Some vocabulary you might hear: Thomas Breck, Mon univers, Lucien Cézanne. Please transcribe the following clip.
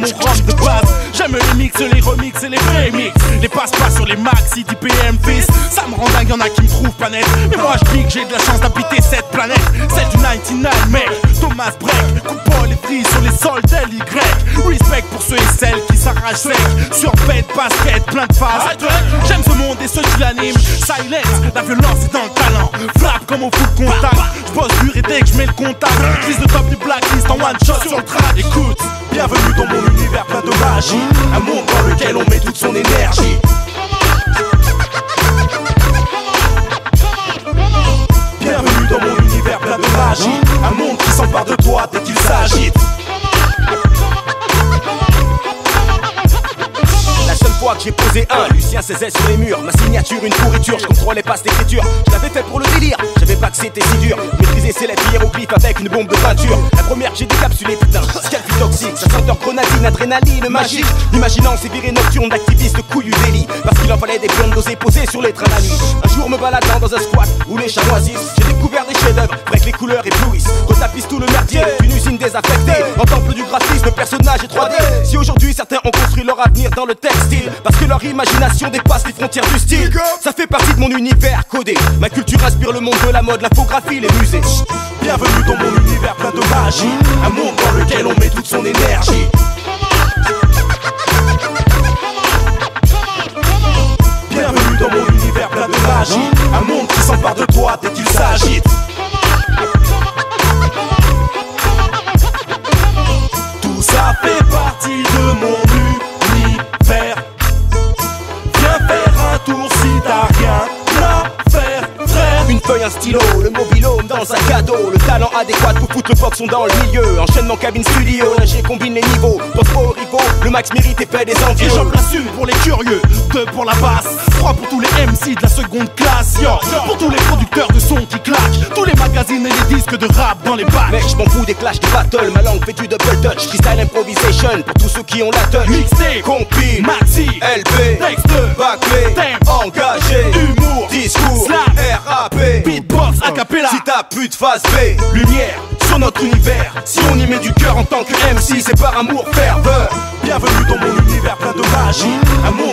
mon rock de base. J'aime les mix, les remix et les remix. Les passe-pas sur les maxi du PM fils. Ça me rend dingue, y'en a qui me trouvent pas net. Mais moi je dis que j'ai de la chance d'habiter cette planète, celle du 99 mec. Thomas Breck, coupant les prix sur les soldes LY. Respect pour ceux et celles qui s'arrachent sec. Sur bête, basket, plein de phases. J'aime ce monde et ceux qui l'animent. Silence, la violence est dans le talent. Frappe comme au foot contact. J'bosse dur et dès que j'mets le contact, j'lise le top du blacklist en one shot sur le track. Écoute, bienvenue dans mon univers plein de magie. Un monde dans lequel on met toute son énergie. Bienvenue dans mon univers plein de magie. Un monde qui s'empare de toi dès qu'il s'agite. Que j'ai posé un Lucien Cézanne sur les murs, ma signature une pourriture, je contrôle les passes d'écriture. Je l'avais fait pour le délire, j'avais pas que c'était si dur. Maîtriser ces lettres hiéroglyphes avec une bombe de peinture. La première j'ai décapsulé, putain, scalpie toxique, ça senteur grenadine, adrénaline magique. Imaginant ces virées nocturnes d'activistes couillus d'élite, parce qu'il en fallait des plantes d'oser poser sur les trains la nuit. Un jour me baladant dans un squat où les chats noisissent, j'ai découvert des chefs-d'œuvre, bref les couleurs éblouissent. Retapissent tout le merdier, une usine désaffectée, en temple du graphisme, personnage et 3D. Si aujourd'hui certains ont construit leur avenir dans le textile, parce que leur imagination dépasse les frontières du style. Ça fait partie de mon univers codé. Ma culture inspire le monde de la mode, l'infographie, les musées. Bienvenue dans mon univers plein de magie. Un monde dans lequel on met toute son énergie. Bienvenue dans mon univers plein de magie. Un monde qui s'empare de toi dès qu'il s'agite. Tout ça fait partie de mon univers. Un stylo, le mobilhome dans un cadeau. Le talent adéquat pour foutre le foxon dans le milieu. Enchaînement cabine studio, j'ai combine les niveaux. Pense pas au rivaux, le max mérite et fait des envieux. Et j'en place une pour les curieux, deux pour la basse, trois pour tous les MC de la seconde classe. Yo, pour tous les producteurs de son qui claquent, tous les magazines et les disques de rap dans les bacs. Mec, j'm'en fous des clashs de battle, ma langue fait du double touch. Freestyle improvisation pour tous ceux qui ont la touch. Mixé, compile, maxi, LP, texte, bâclé, thème, engagé, humour, discours, slam, RAP, beatbox, acapella. Si t'as plus de face B, lumière sur notre univers. Si on y met du cœur en tant que MC, c'est par amour ferveur. Bienvenue dans mon univers plein de magie.